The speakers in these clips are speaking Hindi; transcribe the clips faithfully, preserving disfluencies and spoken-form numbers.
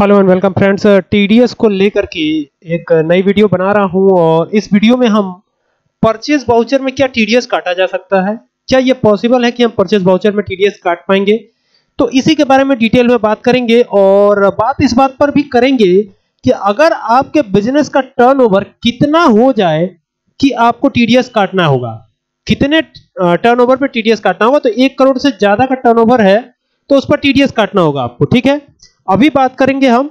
Hello and welcome friends, TDS को लेकर के एक नई वीडियो बना रहा हूं और इस वीडियो में हम परचेज वाउचर में क्या टीडीएस काटा जा सकता है, क्या ये पॉसिबल है कि हम परचेज वाउचर में टीडीएस काट पाएंगे, तो इसी के बारे में डिटेल में बात करेंगे। और बात इस बात पर भी करेंगे कि अगर आपके बिजनेस का टर्नओवर कितना हो जाए कि आपको टीडीएस काटना होगा, कितने टर्नओवर पर टीडीएस काटना होगा। तो एक करोड़ से ज्यादा का टर्नओवर है तो उस पर टीडीएस काटना होगा आपको, ठीक है। अभी बात करेंगे हम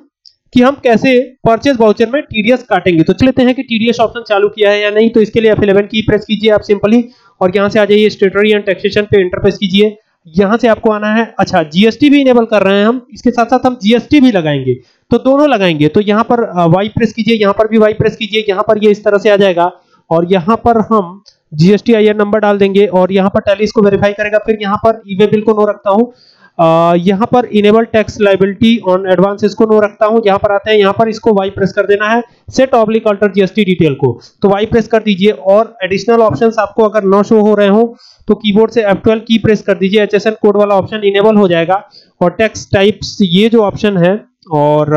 कि हम कैसे परचेज वाउचर में टीडीएस काटेंगे। तो चलते हैं कि टीडीएस ऑप्शन चालू किया है या नहीं। तो इसके लिए एफ इलेवन की प्रेस कीजिए आप सिंपली और यहां से आ जाइए स्टेटरी एंड टैक्सेशन पे, एंटर प्रेस कीजिए, यहां से आपको आना है। अच्छा, जीएसटी भी इनेबल कर रहे हैं हम, इसके साथ साथ हम जीएसटी भी लगाएंगे, तो दोनों लगाएंगे। तो यहां पर वाई प्रेस कीजिए, यहां पर भी वाई प्रेस कीजिए, यहां पर ये इस तरह से आ जाएगा और यहां पर हम जीएसटी आई एन नंबर डाल देंगे और यहां पर टैली इसको वेरीफाई करेगा। फिर यहां पर ईवे बिल को नो रखता हूं, Uh, यहाँ पर enable tax liability on advance इसको नो रखता हूं। यहाँ पर आते हैं, यहाँ पर इसको वाई प्रेस कर देना है, set oblique alter GST detail को, तो वाई प्रेस कर दीजिए। और एडिशनल ऑप्शंस आपको अगर न शो हो रहे हो तो कीबोर्ड से एफ ट्वेल्व की प्रेस कर दीजिए, एचएसएन कोड वाला ऑप्शन इनेबल हो जाएगा और टैक्स टाइप्स ये जो ऑप्शन है और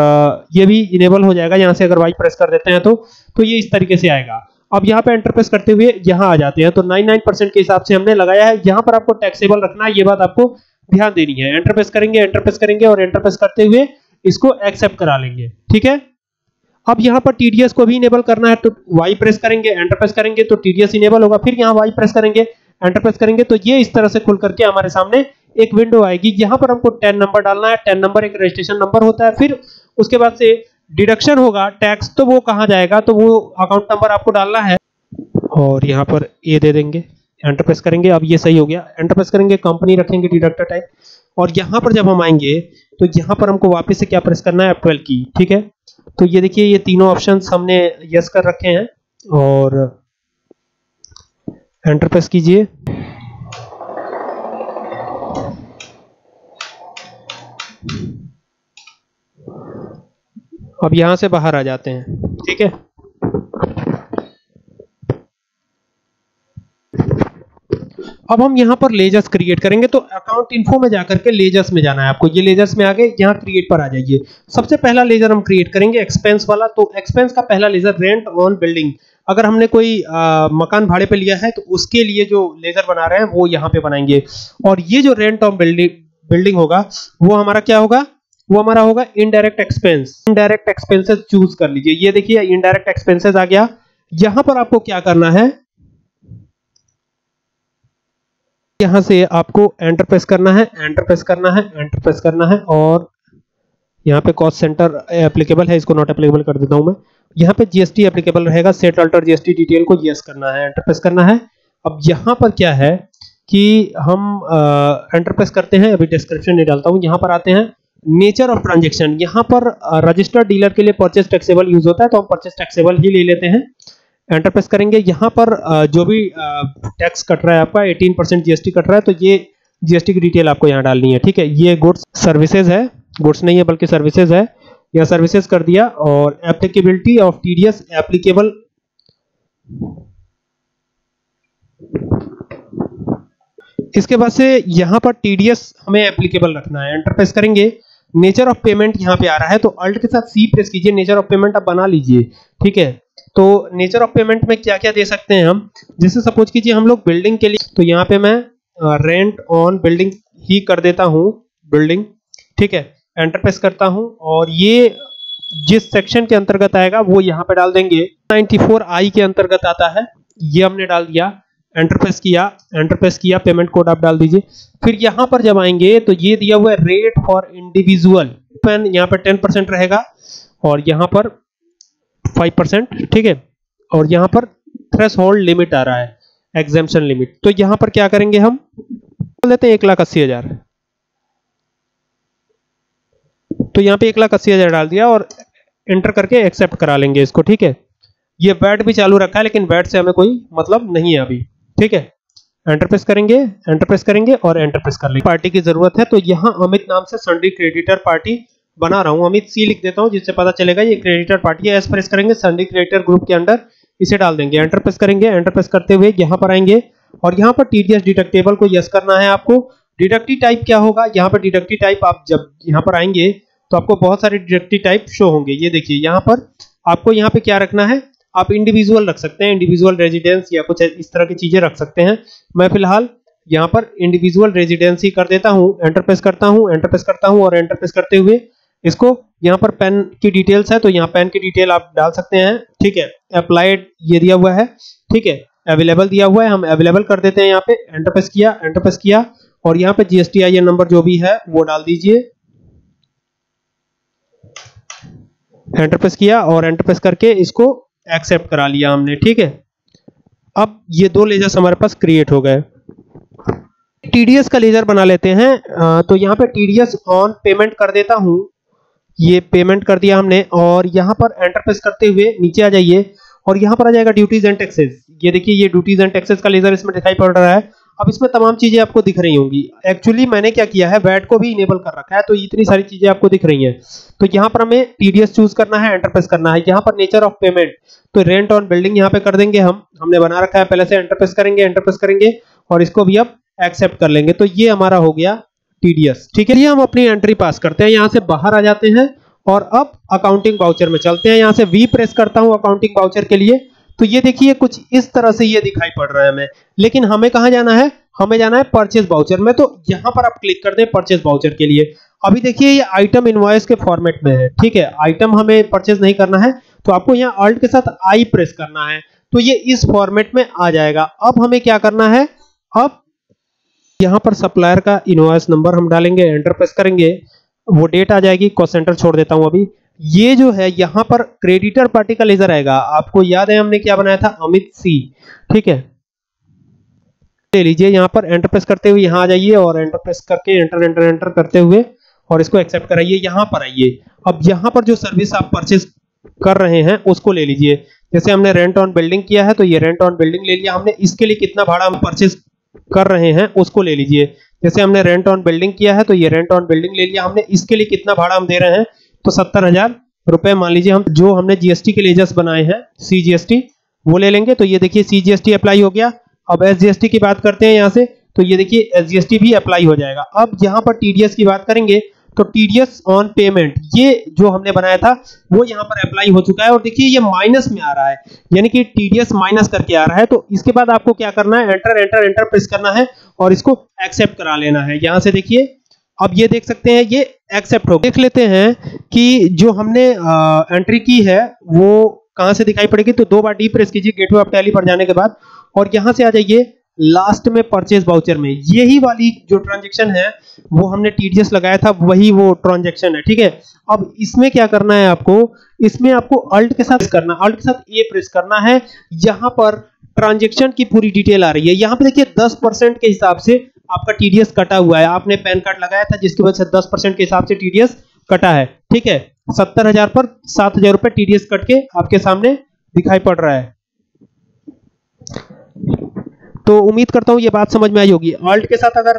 ये भी इनेबल हो जाएगा। यहाँ से अगर वाई प्रेस कर देते हैं तो, तो ये इस तरीके से आएगा। अब यहाँ पे एंटर प्रेस करते हुए यहाँ आ जाते हैं। तो निन्यानवे परसेंट के हिसाब से हमने लगाया है, यहाँ पर आपको टैक्सेबल रखना है, ये बात आपको ध्यान देनी है। एंटर प्रेस करेंगे, एंटर प्रेस करेंगे और एंटर प्रेस करते हुए इसको एक्सेप्ट करा लेंगे, ठीक है। अब यहाँ पर टीडीएस को भी इनेबल करना है, तो वाई प्रेस करेंगे, एंटर प्रेस करेंगे तो टीडीएस इनेबल होगा। फिर यहाँ वाई प्रेस करेंगे, एंटर प्रेस करेंगे तो ये इस तरह से खुल करके हमारे सामने एक विंडो आएगी। यहाँ पर हमको टेन नंबर डालना है, टेन नंबर एक रजिस्ट्रेशन नंबर होता है। फिर उसके बाद से डिडक्शन होगा टैक्स, तो वो कहाँ जाएगा, तो वो अकाउंट नंबर आपको डालना है और यहाँ पर ये दे देंगे, एंटर प्रेस करेंगे। अब ये सही हो गया, एंटर प्रेस करेंगे, कंपनी रखेंगे डिडक्टर टाइप और यहाँ पर जब हम आएंगे तो यहाँ पर हमको वापस से क्या प्रेस करना है, एफ ट्वेल्व की, ठीक है। तो ये देखिए ये तीनों ऑप्शंस हमने यस कर रखे हैं और एंटर प्रेस कीजिए। अब यहां से बाहर आ जाते हैं, ठीक है। अब हम यहाँ पर लेजर्स क्रिएट करेंगे, तो अकाउंट इन्फो में जाकर के लेजर्स में जाना है आपको। ये लेजर्स में आगे यहाँ क्रिएट पर आ जाइए। सबसे पहला लेजर हम क्रिएट करेंगे एक्सपेंस वाला, तो एक्सपेंस का पहला लेजर रेंट ऑन बिल्डिंग, अगर हमने कोई आ, मकान भाड़े पे लिया है तो उसके लिए जो लेजर बना रहे हैं वो यहाँ पे बनाएंगे। और ये जो रेंट ऑन बिल्डिंग बिल्डिंग होगा वो हमारा क्या होगा, वो हमारा होगा indirect expense. Indirect expenses choose कर लीजिए, ये देखिए इनडायरेक्ट एक्सपेंसेस आ गया। यहाँ पर आपको क्या करना है, यहां से आपको एंटर प्रेस करना है, एंटर प्रेस करना है, एंटर प्रेस करना है और यहां पे कॉस्ट सेंटर एप्लीकेबल है, इसको नॉट एप्लीकेबल कर देता हूं मैं। यहां पे जीएसटी एप्लीकेबल रहेगा, सेट अल्टर जीएसटी डिटेल को यस करना है, एंटर प्रेस करना है। अब यहां पर क्या है कि हम एंटर प्रेस करते हैं, अभी डिस्क्रिप्शन नहीं डालता हूं। यहां पर आते हैं नेचर ऑफ ट्रांजैक्शन, यहां पर रजिस्टर्ड डीलर के लिए परचेस टैक्सेबल यूज होता है तो हम परचेस टैक्सेबल ही ले लेते हैं। एंटर प्रेस करेंगे, यहाँ पर जो भी टैक्स कट रहा है आपका अठारह परसेंट जीएसटी कट रहा है, तो ये जीएसटी की डिटेल आपको यहाँ डालनी है, ठीक है। ये गुड्स सर्विसेज है, गुड्स नहीं है बल्कि सर्विसेज है, यहाँ सर्विसेज कर दिया। और एप्लीकेबिलिटी ऑफ टीडीएस एप्लीकेबल, इसके बाद से यहाँ पर टीडीएस हमें एप्लीकेबल रखना है। एंटर प्रेस करेंगे, नेचर ऑफ पेमेंट यहाँ पे आ रहा है तो अल्ट के साथ सी प्रेस कीजिए, नेचर ऑफ पेमेंट आप बना लीजिए, ठीक है। तो नेचर ऑफ पेमेंट में क्या क्या दे सकते हैं हम, जैसे सपोज कीजिए हम लोग बिल्डिंग के लिए, तो यहाँ पे मैं रेंट ऑन बिल्डिंग ही कर देता हूँ, बिल्डिंग, ठीक है। एंटर प्रेस करता हूँ और ये जिस सेक्शन के अंतर्गत आएगा वो यहाँ पे डाल देंगे, नाइन्टी फोर आई के अंतर्गत आता है, ये हमने डाल दिया। एंटर प्रेस किया, एंटर प्रेस किया, पेमेंट कोड आप डाल दीजिए। फिर यहाँ पर जब आएंगे तो ये दिया हुआ है रेट फॉर इंडिविजुअल, यहाँ पर टेन परसेंट रहेगा और यहाँ पर फाइव परसेंट, ठीक है। और यहाँ पर थ्रेशोल्ड लिमिट आ रहा है, एग्जेम्पशन लिमिट, तो यहाँ पर क्या करेंगे हम लेते हैं एक लाख अस्सी हजार, तो यहाँ पे एक लाख अस्सी हजार डाल दिया और एंटर करके एक्सेप्ट करा लेंगे इसको, ठीक है। ये वैट भी चालू रखा है लेकिन वैट से हमें कोई मतलब नहीं है अभी, ठीक है। एंटर प्रेस करेंगे, एंटर प्रेस करेंगे और एंटर प्रेस कर लेंगे। पार्टी की जरूरत है तो यहाँ अमित नाम से संडे क्रेडिटर पार्टी बना रहा हूं, अमित सी लिख देता हूं जिससे पता चलेगा ये क्रेडिटर पार्टी है। एस प्रेस करेंगे, संडे क्रेडिटर ग्रुप के अंदर इसे डाल देंगे। एंटर प्रेस करेंगे, एंटर प्रेस करते हुए यहां पर आएंगे और यहां पर टीडीएस डिडक्टेबल को यस करना है आपको। डिडक्टिव टाइप क्या होगा, यहां पर डिडक्टिव टाइप आप जब यहां पर आएंगे तो आपको बहुत सारे डायरेक्टरी टाइप शो होंगे। ये देखिए यहाँ पर आपको यहाँ पे क्या रखना है, आप इंडिविजुअल रख सकते हैं, इंडिविजुअल रेजिडेंस या कुछ इस तरह की चीजें रख सकते हैं। मैं फिलहाल यहाँ पर इंडिविजुअल रेजिडेंसी कर देता हूँ, एंटर प्रेस करता हूँ, एंटर प्रेस करता हूँ और एंटर प्रेस करते हुए इसको यहाँ पर पेन की डिटेल्स है तो यहाँ पेन की डिटेल आप डाल सकते हैं। ठीक है, अप्लाइड ये दिया हुआ है, ठीक है, अवेलेबल दिया हुआ है, हम अवेलेबल कर देते हैं। यहाँ पे एंटर प्रेस किया, एंटर प्रेस किया और यहाँ पे जीएसटी आई एन नंबर जो भी है वो डाल दीजिए। एंटर प्रेस किया और एंटर प्रेस करके इसको एक्सेप्ट करा लिया हमने। ठीक है, अब ये दो लेजर्स हमारे पास क्रिएट हो गए। टीडीएस का लेजर बना लेते हैं, तो यहाँ पे टीडीएस ऑन पेमेंट कर देता हूं, ये पेमेंट कर दिया हमने और यहाँ पर एंटर प्रेस करते हुए नीचे आ जाइए और यहाँ पर आ जाएगा ड्यूटीज एंड टैक्सेस। ये देखिए ये ड्यूटीज एंड टैक्सेस का लेजर इसमें दिखाई पड़ रहा है। अब इसमें तमाम चीजें आपको दिख रही होंगी। एक्चुअली मैंने क्या किया है, वैट को भी इनेबल कर रखा है तो इतनी सारी चीजें आपको दिख रही हैं। तो यहाँ पर हमें टीडीएस चूज करना है, एंटर प्रेस करना है। यहाँ पर नेचर ऑफ पेमेंट, तो रेंट ऑन बिल्डिंग यहाँ पे कर देंगे हम, हमने बना रखा है पहले से। एंटर प्रेस करेंगे, एंटर प्रेस करेंगे और इसको भी अब एक्सेप्ट कर लेंगे। तो ये हमारा हो गया टीडीएस। ठीक है, ये हम अपनी एंट्री पास करते हैं, यहाँ से बाहर आ जाते हैं और अब अकाउंटिंग वाउचर में चलते हैं। यहाँ से वी प्रेस करता हूँ अकाउंटिंग वाउचर के लिए, तो ये देखिए कुछ इस तरह से ये दिखाई पड़ रहा है हमें। लेकिन हमें कहाँ जाना है, हमें जाना है परचेज वाउचर में, तो यहाँ पर आप क्लिक कर दें परचेज वाउचर के लिए। अभी देखिए ये आइटम इनवॉइस के फॉर्मेट में है। ठीक है, आइटम हमें परचेज नहीं करना है तो आपको यहाँ अल्ट के साथ आई प्रेस करना है तो ये इस फॉर्मेट में आ जाएगा। अब हमें क्या करना है, अब यहाँ पर सप्लायर का इनवॉइस नंबर हम डालेंगे, एंटर प्रेस करेंगे, वो डेट आ जाएगी। कॉस्ट सेंटर छोड़ देता हूं अभी। ये जो है यहाँ पर क्रेडिटर पार्टी का लेजर आएगा, आपको याद है हमने क्या बनाया था, अमित सी। ठीक है, ले लीजिए यहाँ पर एंटर प्रेस करते हुए यहाँ आ जाइए और एंटर प्रेस करके एंटर एंटर एंटर करते हुए और इसको एक्सेप्ट कराइए। यहाँ पर आइए, अब यहाँ पर जो सर्विस आप परचेज कर रहे हैं उसको ले लीजिए। जैसे हमने रेंट ऑन बिल्डिंग किया है तो ये रेंट ऑन बिल्डिंग ले लिया हमने। इसके लिए कितना भाड़ा हम परचेज कर रहे हैं उसको ले लीजिए। जैसे हमने रेंट ऑन बिल्डिंग किया है तो ये रेंट ऑन बिल्डिंग ले लिया हमने। इसके लिए कितना भाड़ा हम दे रहे हैं, तो सत्तर हजार रुपए मान लीजिए हम, जो हमने जीएसटी के लेजर्स बनाए हैं, सी जीएसटी वो ले लेंगे। तो ये देखिए सी जीएसटी अप्लाई हो गया। अब एस जीएसटी की बात करते हैं यहाँ से, तो ये देखिए एस जीएसटी भी अप्लाई हो जाएगा। अब यहाँ पर टीडीएस की बात करेंगे तो टीडीएस ऑन पेमेंट ये जो हमने बनाया था वो यहाँ पर अप्लाई हो चुका है और देखिए ये माइनस में आ रहा है, यानी कि टीडीएस माइनस करके आ रहा है। तो इसके बाद आपको क्या करना है, एंटर एंटर एंटर प्रेस करना है और इसको एक्सेप्ट करा लेना है। यहाँ से देखिए अब ये देख सकते हैं ये एक्सेप्ट हो। देख लेते हैं कि जो हमने आ, एंट्री की है वो कहाँ से दिखाई पड़ेगी, तो दो बार डी प्रेस कीजिए गेटवे ऑफ टैली पर जाने के बाद और यहाँ से आ जाइए लास्ट में परचेज वाउचर में। यही वाली जो ट्रांजैक्शन है वो हमने टीडीएस लगाया था, वही वो ट्रांजैक्शन है। ठीक है, अब इसमें क्या करना है आपको, इसमें आपको अल्ट के साथ करना, अल्ट के साथ ए प्रेस करना है। यहाँ पर ट्रांजैक्शन की पूरी डिटेल आ रही है। यहाँ पे देखिए दस परसेंट के हिसाब से आपका टीडीएस कटा हुआ है। आपने पैन कार्ड लगाया था जिसकी वजह से दस परसेंट के हिसाब से टीडीएस कटा है। ठीक है, सत्तर हजार पर सात हजार रुपए टीडीएस कट के आपके सामने दिखाई पड़ रहा है। तो उम्मीद करता हूं ये बात समझ में आई होगी। ऑल्ट के साथ अगर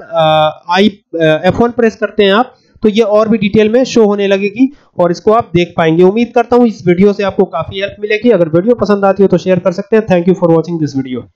आई एफ वन प्रेस करते हैं आप तो ये और भी डिटेल में शो होने लगेगी और इसको आप देख पाएंगे। उम्मीद करता हूं इस वीडियो से आपको काफी हेल्प मिलेगी। अगर वीडियो पसंद आती हो तो शेयर कर सकते हैं। Thank you for watching this video.